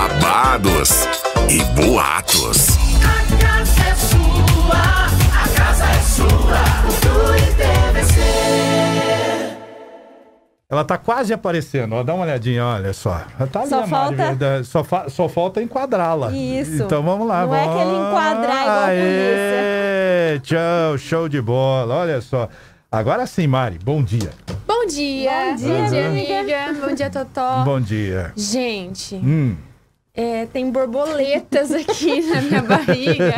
Babados e boatos. A casa é sua, a casa é sua, o deve ser. Ela tá quase aparecendo, ó, dá uma olhadinha, olha só. Ela tá ali, só, falta... só falta enquadrá-la. Isso. Então vamos lá. Não vamos... é que ele enquadrar igual a polícia. Tchau, show de bola, olha só. Agora sim, Mari, bom dia. Bom dia. Bom dia, amiga. Bom dia, Totó. Bom dia. Gente, tem borboletas aqui na minha barriga.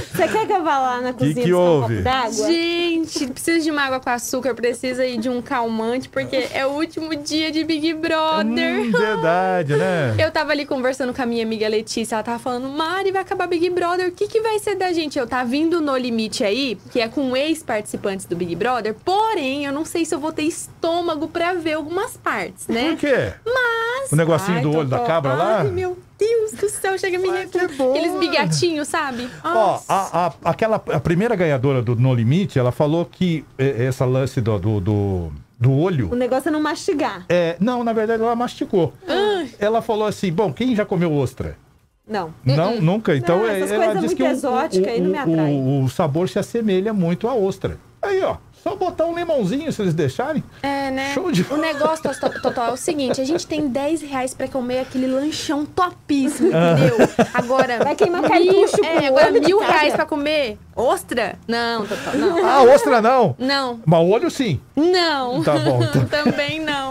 Você quer que eu vá lá na cozinha e um copo d'água? Gente, precisa de uma água com açúcar, precisa de um calmante, porque é o último dia de Big Brother. Verdade, né? Eu tava ali conversando com a minha amiga Letícia, ela tava falando, Mari, vai acabar Big Brother, o que que vai ser da gente? Eu tava vindo No Limite aí, que é com ex-participantes do Big Brother, porém, eu não sei se eu vou ter estômago pra ver algumas partes, né? Por quê? Mas... o negocinho do olho da cabra lá? Ai, meu Deus do céu, chega a me arrepiar. Aqueles bigatinhos, sabe? Ó, a primeira ganhadora do No Limite, ela falou que essa lance do olho... o negócio é não mastigar. É, não, na verdade ela mastigou. Ela falou assim, bom, quem já comeu ostra? Não. Não, nunca? Então não, essas ela diz muito que exótica, aí não me atrai. O sabor se assemelha muito à ostra. Aí, ó. Só botar um limãozinho, se eles deixarem. É, né? Show de bola. O negócio, Totó, é o seguinte. A gente tem 10 reais pra comer aquele lanchão topíssimo, entendeu? Agora... vai queimar cartucho. É, agora R$1.000 pra comer ostra? Não, Totó, não. Ah, ostra não? Não. Mas olho sim? Não. Tá bom. Também não.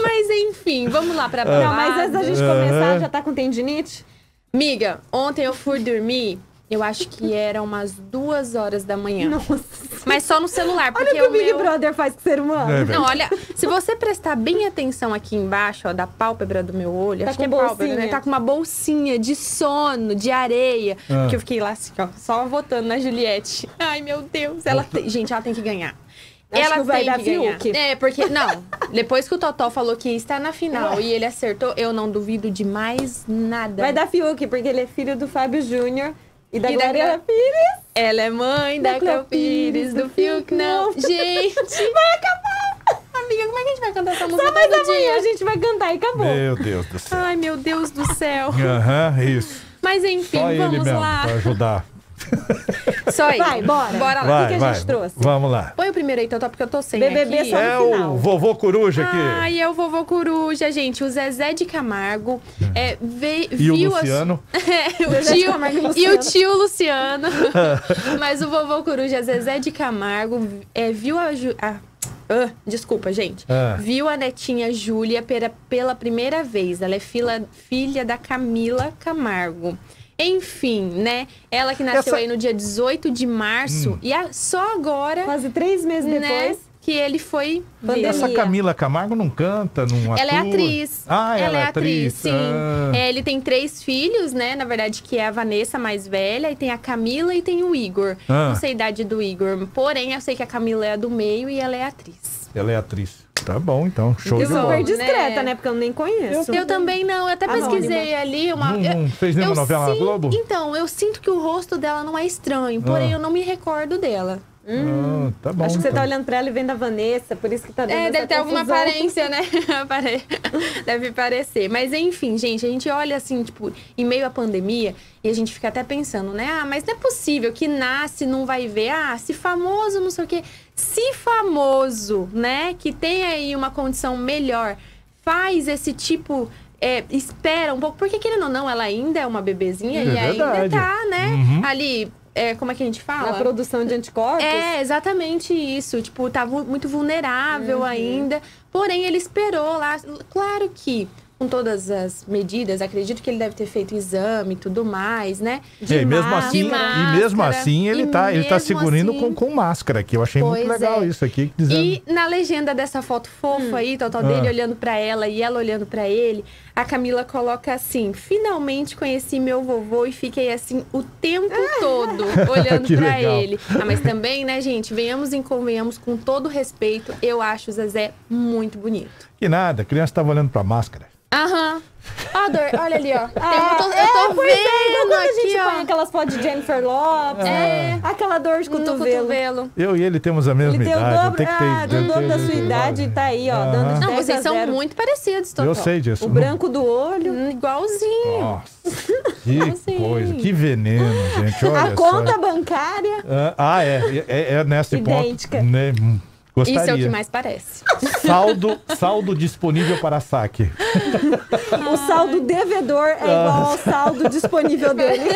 Mas, enfim, vamos lá pra... não, mas antes da gente começar, já tá com tendinite? Miga, ontem eu fui dormir... eu acho que era umas 2h da manhã. Nossa. Mas só no celular, porque olha o que o Big Brother faz com o ser humano. É, não, olha, se você prestar bem atenção aqui embaixo, ó, da pálpebra do meu olho, tá, acho que é pálpebra, né? Tá com uma bolsinha de sono, de areia. Porque eu fiquei lá assim, ó, só votando na Juliette. Ai, meu Deus. Ela gente, ela tem que ganhar. Ela acho que tem vai que ganhar. Fiuk. É, porque, não, depois que o Totó falou que está na final e ele acertou, eu não duvido de mais nada. Vai dar Fiuk, porque ele é filho do Fábio Júnior. E da Glória Pires? Ela é mãe da Cléo Pires, do Fiuk, não. Gente! Vai acabar! Amiga, como é que a gente vai cantar essa música? Só mais amanhã a gente vai cantar e acabou. Meu Deus do céu. Ai, meu Deus do céu. Aham, isso. Mas enfim, só vamos ele mesmo lá. Pra ajudar. Só aí. Vai, bora. Bora lá. Vai, o que a gente trouxe? Vamos lá. Põe o primeiro aí, Totó, porque eu tô sem BBB aqui. Só no final. O vovô coruja aqui. Ai, é o vovô coruja, gente. O Zezé de Camargo viu o Luciano. E o tio Luciano. Mas o vovô coruja, Zezé de Camargo, viu desculpa, gente. Viu a netinha Júlia pela primeira vez. Ela é filha da Camila Camargo. Enfim, né? Ela que nasceu aí no dia 18 de março. E só agora... quase 3 meses depois. Que ele foi... essa Camila Camargo não canta, não atua? Ela é atriz. Ah, ela é atriz, sim. Ele tem 3 filhos, né? Na verdade, que é a Vanessa, mais velha. E tem a Camila e tem o Igor. Não sei a idade do Igor. Porém, eu sei que a Camila é a do meio e ela é atriz. Ela é atriz. Tá bom, então. Show de bola. Super discreta, né? Porque eu nem conheço. Eu também não. Eu até pesquisei ali. Não fez nenhuma novela na Globo? Então, eu sinto que o rosto dela não é estranho. Porém, eu não me recordo dela. Tá bom. Acho que você tá olhando pra ela e vendo a Vanessa. Por isso que tá dando essa deve ter alguma aparência, né? Deve parecer. Mas enfim, gente. A gente olha assim, tipo, em meio à pandemia... e a gente fica até pensando, né? Ah, mas não é possível que nasce, não vai ver. Ah, se famoso, não sei o quê. Se famoso, né? Que tem aí uma condição melhor. Faz esse tipo... espera um pouco. Porque querendo ou não, ela ainda é uma bebezinha. É ainda tá, né? Ali... como é que a gente fala? Na produção de anticorpos? É, exatamente isso. Tipo, tava muito vulnerável ainda. Porém, ele esperou lá. Claro que... com todas as medidas, acredito que ele deve ter feito exame e tudo mais, né? E mesmo assim, ele tá segurando assim, com máscara aqui. Eu achei muito legal isso aqui. Dizendo... e na legenda dessa foto fofa aí, Totó, dele olhando pra ela e ela olhando pra ele, a Camila coloca assim, finalmente conheci meu vovô e fiquei assim o tempo todo olhando pra ele. Ah, mas também, né, gente, venhamos e convenhamos, com todo respeito, eu acho o Zezé muito bonito. Que nada, a criança tava olhando pra máscara. Aham. Ador, olha ali, ó. Ah, eu tô vendo quando aqui, a gente põe aquelas fotos de Jennifer Lopez. É. Aquela dor de cotovelo. Eu e ele temos a mesma idade. Ele tem o dobro da sua idade e tá aí, ó. Dando não, vocês são muito parecidos, Totó. Eu sei disso. O branco do olho. Igualzinho. Nossa, que coisa. Que veneno, gente. Olha a conta bancária. Ah, é nesse ponto. Idêntica. Gostaria. Isso é o que mais parece. Saldo disponível para saque. O saldo devedor é igual ao saldo disponível dele.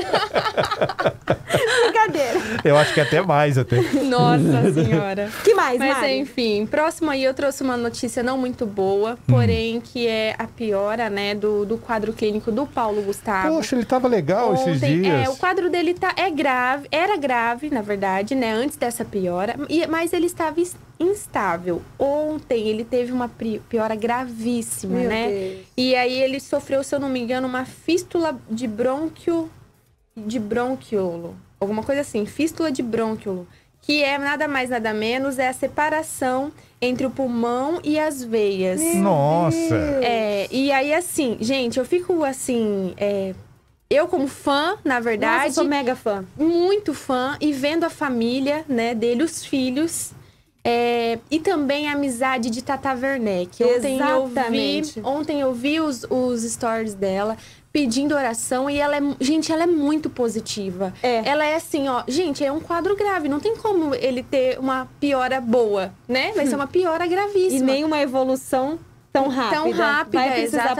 Brincadeira. Eu acho que até mais até. Nossa senhora. Que mais, Mari? Mas enfim, próximo aí eu trouxe uma notícia não muito boa, porém que é a piora, né, do quadro clínico do Paulo Gustavo. Poxa, ele tava legal ontem, esses dias. O quadro dele era grave, na verdade, né, antes dessa piora, mas ele estava instável. Ontem ele teve uma piora gravíssima, meu né? Deus. E aí ele sofreu, se eu não me engano, uma fístula de bronquiolo. Alguma coisa assim, fístula de bronquiolo. Que é nada mais, nada menos, é a separação entre o pulmão e as veias. Meu nossa! E aí assim, gente, eu fico assim... Eu como fã, na verdade... Nossa, eu sou mega fã. Muito fã. E vendo a família, né, dele, os filhos... e também a amizade de Tata Werneck. Ontem eu vi os stories dela pedindo oração e ela é... Gente, ela é muito positiva. Ela é assim, ó... Gente, é um quadro grave. Não tem como ele ter uma piora boa, né? Vai ser uma piora gravíssima. E nem uma evolução... Tão rápida, vai precisar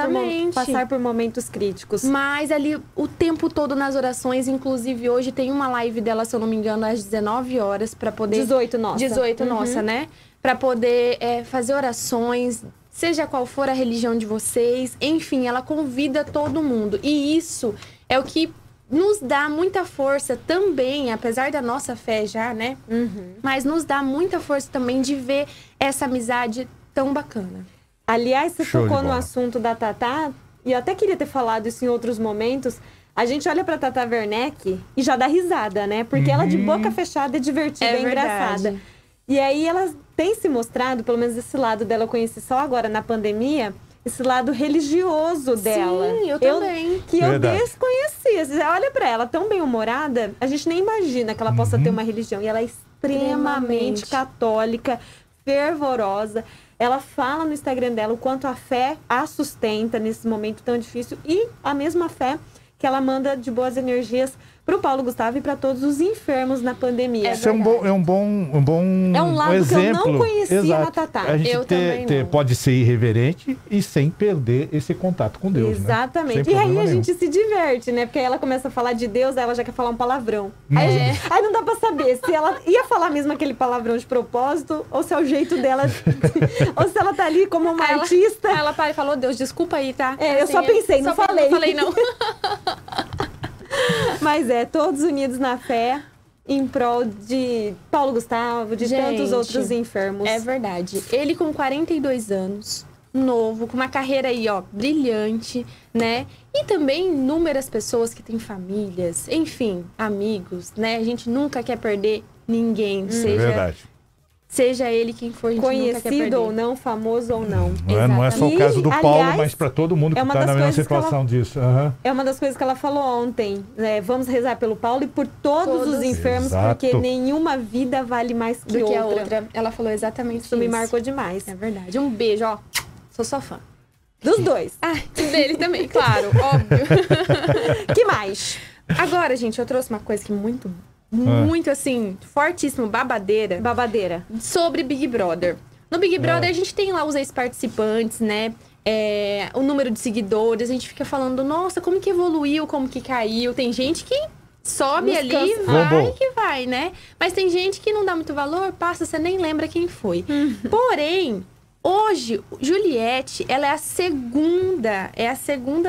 passar por momentos críticos. Mas ali, o tempo todo nas orações, inclusive hoje tem uma live dela, se eu não me engano, às 19 horas, pra poder... 18, nossa. 18, nossa, né? Pra poder fazer orações, seja qual for a religião de vocês. Enfim, ela convida todo mundo. E isso é o que nos dá muita força também, apesar da nossa fé já, né? Mas nos dá muita força também de ver essa amizade tão bacana. Aliás, você tocou no assunto da Tata, e eu até queria ter falado isso em outros momentos. A gente olha pra Tata Werneck e já dá risada, né? Porque ela de boca fechada é divertida, é engraçada. E aí ela tem se mostrado, pelo menos esse lado dela eu conheci só agora na pandemia, esse lado religioso dela. Sim, eu também. Que eu desconhecia. Você olha pra ela, tão bem-humorada, a gente nem imagina que ela possa ter uma religião. E ela é extremamente católica, fervorosa. Ela fala no Instagram dela o quanto a fé a sustenta nesse momento tão difícil. E a mesma fé que ela manda de boas energias para o Paulo Gustavo e para todos os enfermos na pandemia. Isso é um bom exemplo que eu não conhecia na Tatá. A gente pode ser irreverente e sem perder esse contato com Deus. Exatamente. Né? E aí a gente se diverte, né? Porque aí ela começa a falar de Deus, aí ela já quer falar um palavrão. Aí não dá para saber se ela ia falar mesmo aquele palavrão de propósito ou se é o jeito dela, ou se ela tá ali como uma artista. Ela para e falou, Deus, desculpa aí, tá? Eu só pensei, não falei. Não falei, não. Mas todos unidos na fé, em prol de Paulo Gustavo, de tantos outros enfermos. É verdade. Ele com 42 anos, novo, com uma carreira aí, ó, brilhante, né? E também inúmeras pessoas que têm famílias, enfim, amigos, né? A gente nunca quer perder ninguém, seja... É verdade. Seja ele quem for, a gente conhecido ou não, famoso ou não. Não é só o caso do Paulo, aliás, mas para todo mundo que está na mesma situação disso. É uma das coisas que ela falou ontem. Vamos rezar pelo Paulo e por todos os enfermos, porque nenhuma vida vale mais que outra. Ela falou exatamente isso. Me marcou demais. É verdade. Um beijo, ó. Sou sua fã. Dos dois. Ah, dele também, claro. Óbvio. Que mais? Agora, gente, eu trouxe uma coisa que muito assim, fortíssimo, babadeira. Babadeira. Sobre Big Brother. No Big Brother, a gente tem lá os ex-participantes, né? O número de seguidores, a gente fica falando, nossa, como que evoluiu, como que caiu. Tem gente que sobe ali e vai que vai, né? Mas tem gente que não dá muito valor, passa, você nem lembra quem foi. Porém, hoje, Juliette, ela é a segunda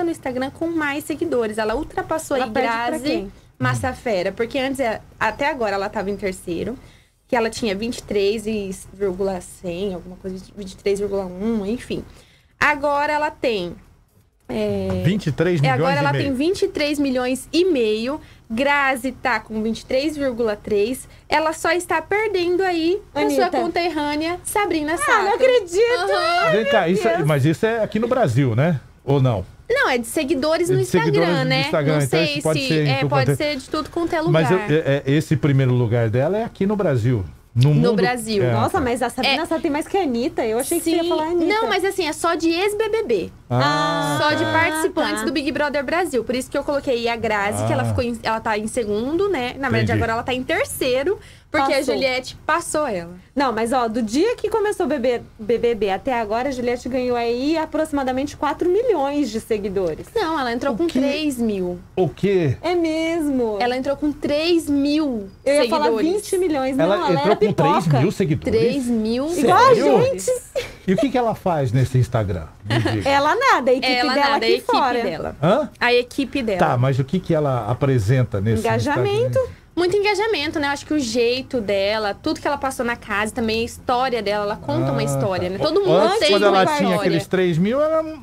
no Instagram com mais seguidores. Ela ultrapassou a Grazi. Massa fera, porque antes, até agora ela estava em terceiro, que ela tinha 23,100, alguma coisa, 23,1, enfim. Agora ela tem... 23 milhões agora e ela meio. Tem 23,5 milhões. Grazi tá com 23,3. Ela só está perdendo aí Anitta. A sua conterrânea, Sabrina Sato. Ah, não acredito! Vem cá, mas isso é aqui no Brasil, né? Ou não? Não, é de seguidores no Instagram, né? Não sei se... pode ser de tudo quanto é lugar. Mas esse primeiro lugar dela é aqui no Brasil. No Brasil. Nossa, mas a Sabrina Sato tem mais que a Anitta. Eu achei que você ia falar a Anitta. Não, mas assim, é só de ex-BBB. Só de participantes do Big Brother Brasil. Por isso que eu coloquei a Grazi, que ela tá em segundo, né? Na verdade, agora ela tá em terceiro. Porque a Juliette passou ela. Não, mas ó, do dia que começou o BBB até agora, a Juliette ganhou aí aproximadamente 4 milhões de seguidores. Não, ela entrou com 3 mil. O quê? É mesmo? Ela entrou com 3 mil seguidores. Eu ia falar 20 milhões, não, ela entrou com 3 mil seguidores? 3 mil. Igual a gente. E o que ela faz nesse Instagram? Ela nada, a equipe dela aqui fora. Hã? A equipe dela. Tá, mas o que ela apresenta nesse Instagram? Engajamento. Muito engajamento, né? Acho que o jeito dela, tudo que ela passou na casa, também a história dela, ela conta uma história, né? Todo mundo tem uma história. Quando ela tinha aqueles 3 mil, ela era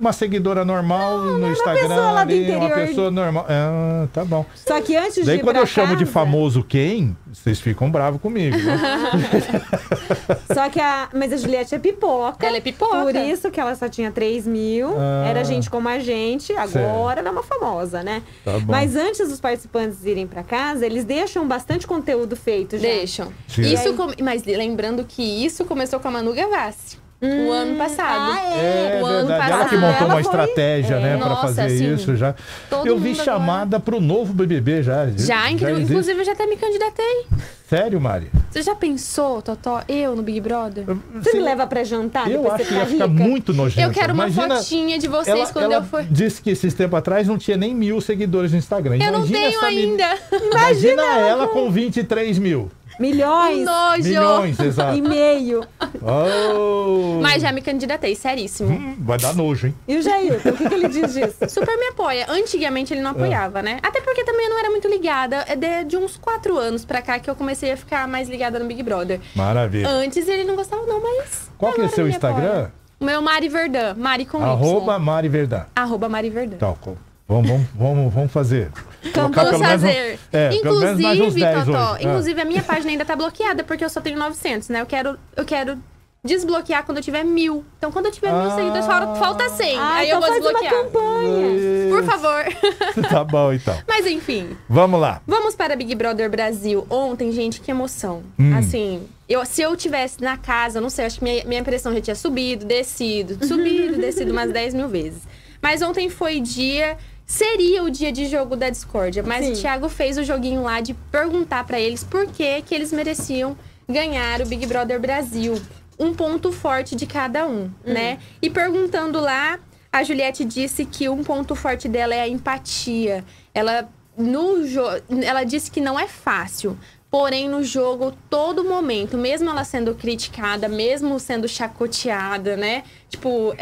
uma seguidora normal no Instagram, uma pessoa normal. Ah, tá bom. Só que antes de ir pra casa... Daí quando eu chamo de famoso quem, vocês ficam bravos comigo, né? Só que mas a Juliette é pipoca. Ela é pipoca. Por isso que ela só tinha 3 mil. Era gente como a gente. Agora ela é uma famosa, né? Tá bom. Mas antes dos participantes irem pra casa, eles deixam bastante conteúdo feito. Já. Deixam. Isso Mas lembrando que isso começou com a Manu Gavassi. O ano passado. O ano passado. Ela que montou uma estratégia, né? Pra fazer isso já. Eu vi chamada pro novo BBB já. Já, inclusive eu já até me candidatei. Sério, Mari? Você já pensou, Totó, eu no Big Brother? Você me leva pra jantar? Eu acho que ia ficar muito nojento. Eu quero uma fotinha de vocês quando eu for. Disse que esses tempos atrás não tinha nem 1000 seguidores no Instagram. Eu não tenho ainda. Imagina ela com 23 mil. Milhões! Milhões, exato. E meio. Oh. Mas já me candidatei, seríssimo. Vai dar nojo, hein? E o Jair, o que ele diz disso? Super me apoia. Antigamente ele não apoiava, né? Até porque também eu não era muito ligada. É de uns 4 anos pra cá que eu comecei a ficar mais ligada no Big Brother. Maravilha. Antes ele não gostava não, mas... Qual que é o seu Instagram? Apoia. O meu Mari Verdão. Mari com Y. @Mari Verdão. Tá, vamos fazer... Vamos fazer. Inclusive, Totó, a minha página ainda tá bloqueada, porque eu só tenho 900, né? Eu quero desbloquear quando eu tiver 1000. Então, quando eu tiver 1000 seguidores, falta 100. Aí eu vou desbloquear. Uma campanha. Por favor. Tá bom, então. Mas, enfim. Vamos lá. Vamos para Big Brother Brasil. Ontem, gente, que emoção. Assim... Se eu tivesse na casa, não sei, acho que minha pressão já tinha subido, descido, subido, descido umas 10 mil vezes. Mas ontem foi dia... Seria o dia de jogo da discórdia, mas o Thiago fez o joguinho lá de perguntar pra eles por que eles mereciam ganhar o Big Brother Brasil. Um ponto forte de cada um, né? E perguntando lá, a Juliette disse que um ponto forte dela é a empatia. Ela disse que não é fácil, porém no jogo, todo momento, mesmo ela sendo criticada, mesmo sendo chacoteada, né? Tipo,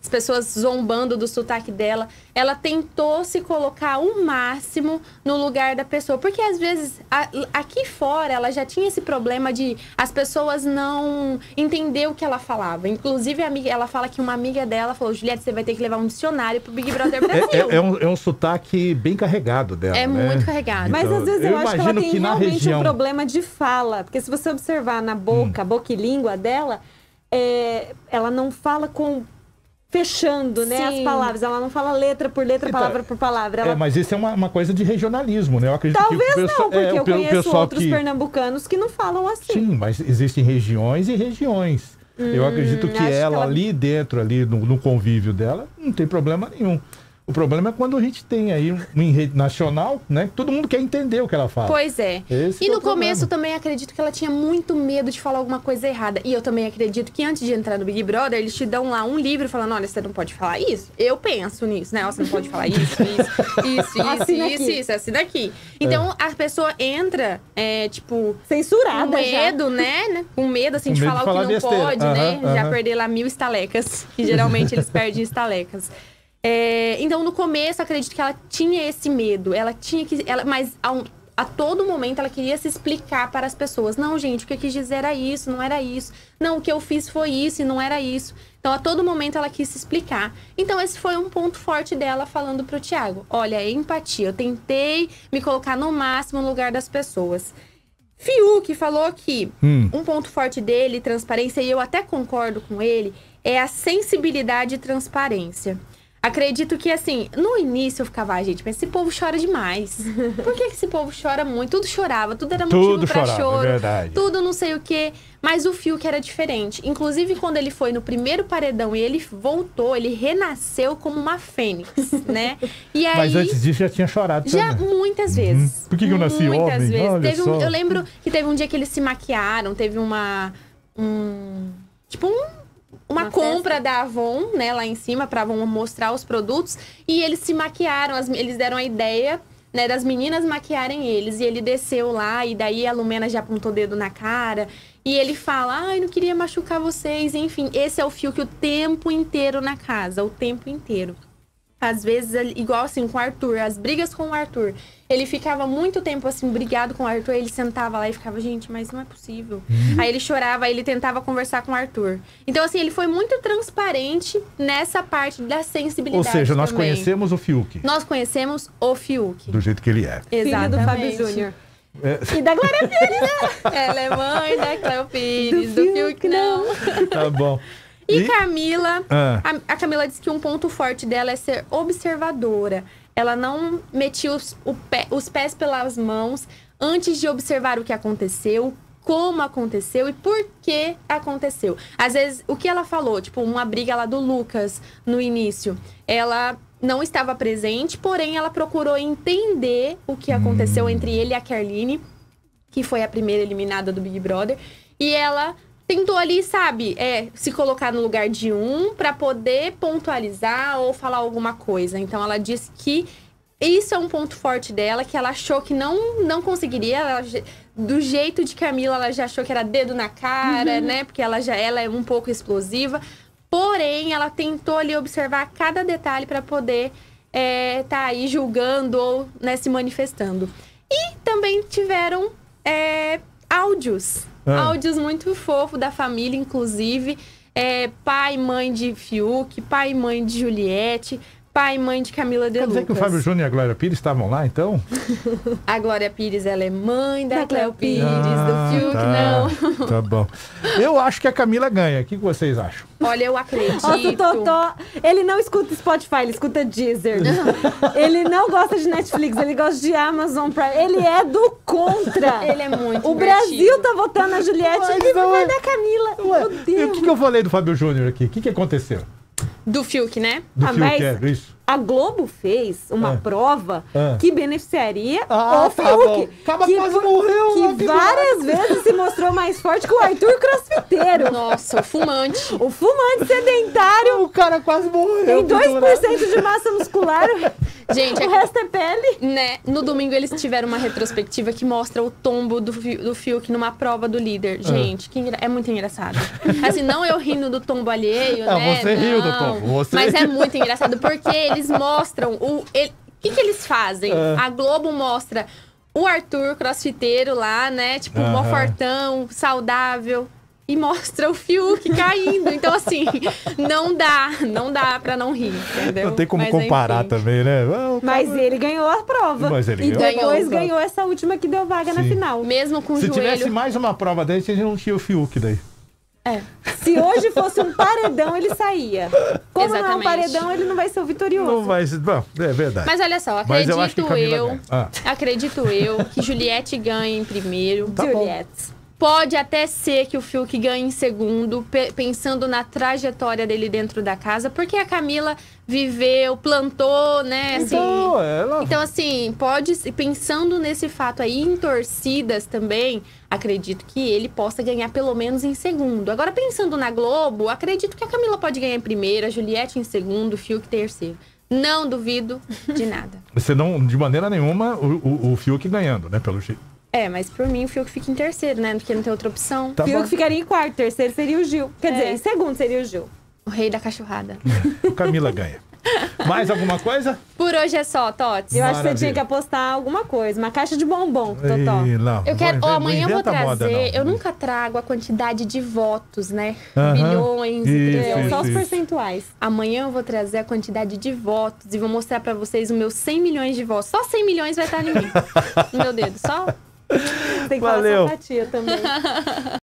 as pessoas zombando do sotaque dela. Ela tentou se colocar o máximo no lugar da pessoa. Porque, às vezes, aqui fora, ela já tinha esse problema de as pessoas não entenderem o que ela falava. Inclusive, ela fala que uma amiga dela falou: Juliette, você vai ter que levar um dicionário pro Big Brother Brasil. É um sotaque bem carregado dela, né? Muito carregado. Mas, às vezes, eu acho que ela tem realmente um problema de fala. Porque se você observar na boca, boca e língua dela, ela não fala com... Fechando, né, as palavras. Ela não fala letra por letra, palavra por palavra. Ela... mas isso é uma coisa de regionalismo, né? Eu acredito que não, porque eu conheço outros pernambucanos que não falam assim. Sim, mas existem regiões e regiões. Eu acredito que ela ali dentro, ali no convívio dela, não tem problema nenhum. O problema é quando a gente tem aí um enredo nacional, né? Todo mundo quer entender o que ela fala. Pois é. E no começo também acredito que ela tinha muito medo de falar alguma coisa errada. E eu também acredito que antes de entrar no Big Brother, eles te dão lá um livro falando, olha, você não pode falar isso. Eu penso nisso, né? Você não pode falar isso, assina aqui. Então a pessoa entra, tipo... censurada com medo, já. Né? Com medo, assim, de falar o que não pode, né? Já perder lá 1000 estalecas, que geralmente eles perdem estalecas. Então, no começo, acredito que ela tinha esse medo. Ela tinha que... mas a todo momento ela queria se explicar para as pessoas. Não, gente, o que eu quis dizer era isso, não era isso. Não, o que eu fiz foi isso e não era isso. Então, a todo momento ela quis se explicar. Então, esse foi um ponto forte dela falando para o Thiago. Olha, é empatia. Eu tentei me colocar no máximo no lugar das pessoas. Fiuk falou que um ponto forte dele, transparência, e eu até concordo com ele, é a sensibilidade e transparência. A Acredito que, assim, no início eu ficava, ah, gente, mas esse povo chora demais. Por que esse povo chora muito? Tudo chorava, tudo era motivo tudo pra chorava, choro. É verdade. Tudo não sei o quê. Mas o Fiuk era diferente. Inclusive, quando ele foi no primeiro paredão e ele voltou, ele renasceu como uma fênix, né? E aí, mas antes disso já tinha chorado já também. Muitas vezes. Por que eu nasci muitas homem? Muitas vezes. Teve um, eu lembro que teve um dia que eles se maquiaram, teve uma... Uma compra festa da Avon, né, lá em cima, pra Avon mostrar os produtos. E eles se maquiaram, eles deram a ideia, né, das meninas maquiarem eles. E ele desceu lá, e daí a Lumena já apontou o dedo na cara. E ele fala, ai, não queria machucar vocês. Enfim, esse é o Fiuk o tempo inteiro na casa, o tempo inteiro. Às vezes, igual assim, com o Arthur, as brigas com o Arthur. Ele ficava muito tempo, assim, brigado com o Arthur. Ele sentava lá e ficava, gente, mas não é possível. Aí ele chorava, aí ele tentava conversar com o Arthur. Então, assim, ele foi muito transparente nessa parte da sensibilidade. Ou seja, nós também conhecemos o Fiuk. Nós conhecemos o Fiuk. Do jeito que ele é. Exato, do Fábio Júnior. É. E da Glória Pires, né? Ela é mãe da Cléo Pires, do Fiuk não. Tá bom. E Camila, a Camila disse que um ponto forte dela é ser observadora. Ela não metia os pés pelas mãos antes de observar o que aconteceu, como aconteceu e por que aconteceu. Às vezes, o que ela falou, tipo, uma briga lá do Lucas no início, ela não estava presente, porém ela procurou entender o que aconteceu entre ele e a Kerline, que foi a primeira eliminada do Big Brother, e ela... tentou ali, sabe, se colocar no lugar de um pra poder pontualizar ou falar alguma coisa. Então, ela disse que isso é um ponto forte dela, que ela achou que não conseguiria. Ela, do jeito de Camila, ela já achou que era dedo na cara, né? Porque ela é um pouco explosiva. Porém, ela tentou ali observar cada detalhe pra poder tá aí julgando ou, né, se manifestando. E também tiveram áudios. Áudios muito fofos da família, inclusive. Pai e mãe de Fiuk, pai e mãe de Juliette, pai e mãe de Camila de Lucas. Quer dizer que o Fábio Júnior e a Glória Pires estavam lá, então? A Glória Pires, ela é mãe da Cléo Pires, do Fiuk, não. Tá bom. Eu acho que a Camila ganha. O que vocês acham? Olha, eu acredito. Nossa, o Totó, ele não escuta Spotify, ele escuta Deezer. Ele não gosta de Netflix, ele gosta de Amazon Prime. Ele é do contra. Ele é muito O divertido. Brasil tá votando a Juliette e vai da Camila. Ué, meu Deus. E o que eu falei do Fábio Júnior aqui? O que aconteceu? Do Fiuk, né? Do Fiuk, isso. A Globo fez uma prova que beneficiaria o Fiuk. Acaba quase morreu. Que várias vezes se mostrou mais forte que o Arthur crossfiteiro. Nossa, o fumante. O fumante sedentário. O cara quase morreu. Tem 2% de massa muscular. Gente, o resto é pele. Né? No domingo eles tiveram uma retrospectiva que mostra o tombo do Fiuk numa prova do líder. Gente, é muito engraçado. Assim, não eu rindo do tombo alheio, né? Você riu do tombo. Você... Mas é muito engraçado porque eles mostram o que eles fazem. A Globo mostra o Arthur crossfiteiro lá, né? Tipo, mó fortão, saudável. E mostra o Fiuk caindo. Então, assim, não dá pra não rir, entendeu? Não tem como comparar também, né? Mas ele ganhou a prova. Mas ele ganhou. E depois ganhou essa última que deu vaga na final. Mesmo com o joelho... Se tivesse mais uma prova daí, a gente não tinha o Fiuk daí. Se hoje fosse um paredão, ele saía. Como Exatamente. Não é um paredão, ele não vai ser o vitorioso. Não vai ser, bom, é verdade. Mas olha só, acredito eu que Juliette ganha em primeiro. Tá Juliette. Bom. Pode até ser que o Fiuk ganhe em segundo, pensando na trajetória dele dentro da casa. Porque a Camila viveu, plantou, né? Então, assim, então assim, pensando nesse fato aí, em torcidas também, acredito que ele possa ganhar pelo menos em segundo. Agora, pensando na Globo, acredito que a Camila pode ganhar em primeiro, a Juliette em segundo, o Fiuk em terceiro. Não duvido de nada. Você não, de maneira nenhuma, o Fiuk ganhando, né? Pelo jeito. Mas por mim o Fiuk fica em terceiro, né? Porque não tem outra opção. Tá Fiuk ficaria em quarto, terceiro seria o Gil. Quer dizer, em segundo seria o Gil. O rei da cachorrada. Camila ganha. Mais alguma coisa? Por hoje é só, Tots. Eu acho que você tinha que apostar alguma coisa. Uma caixa de bombom, Totó. Eu quero... amanhã eu vou trazer... Moda, eu nunca trago a quantidade de votos, né? Milhões, só os percentuais. Amanhã eu vou trazer a quantidade de votos e vou mostrar pra vocês os meus 100 milhões de votos. Só 100 milhões vai estar em mim. No meu dedo, só... Tem que falar simpatia também.